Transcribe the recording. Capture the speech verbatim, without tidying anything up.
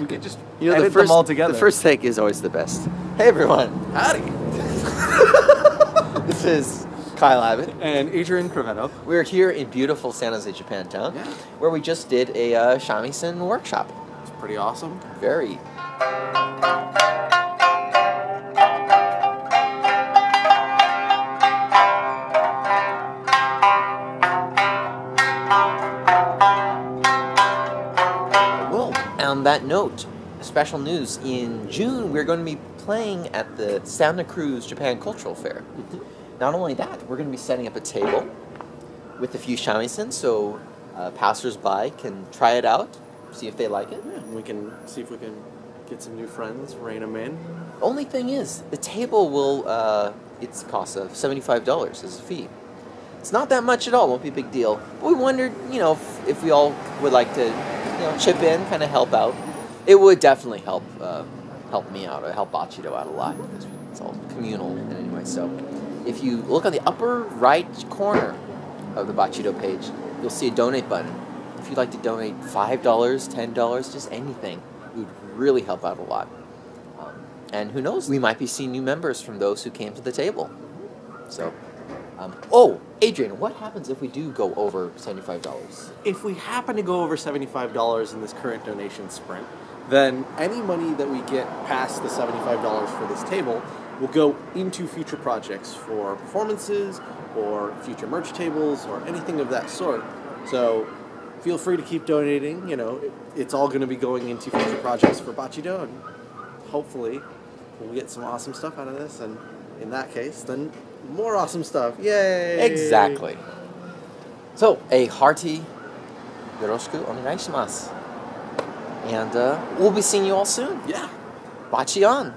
Okay, just you know, edit the first, them all together. The first take is always the best. Hey everyone! Howdy! This is Kyle Abbott. And Adrian Crovetto. We're here in beautiful San Jose, Japan Town, yeah. where we just did a uh, shamisen workshop. It's pretty awesome. Very. On that note, special news, in June we're going to be playing at the Santa Cruz Japan Cultural Fair. Not only that, we're going to be setting up a table with a few shamisen so uh, passers-by can try it out, see if they like it. Yeah, we can see if we can get some new friends, rein them in. Only thing is, the table will, uh, it's cost of seventy-five dollars as a fee. It's not that much at all, won't be a big deal. But we wondered, you know, if, if we all would like to, you know, chip in, kind of help out. It would definitely help uh, help me out, or help Bachido out a lot. It's all communal anyway. So if you look on the upper right corner of the Bachido page, you'll see a donate button. If you'd like to donate five dollars, ten dollars, just anything, it would really help out a lot. Um, and who knows, we might be seeing new members from those who came to the table. So. Um, oh, Adrian, what happens if we do go over seventy-five dollars? If we happen to go over seventy-five dollars in this current donation sprint, then any money that we get past the seventy-five dollars for this table will go into future projects for performances or future merch tables or anything of that sort. So feel free to keep donating. You know, it, it's all going to be going into future projects for Bachido, and hopefully we'll get some awesome stuff out of this. And in that case, then more awesome stuff. Yay! Exactly. So, a hearty Yoroshiku onegaishimasu. And uh, we'll be seeing you all soon. Yeah. Bachi on.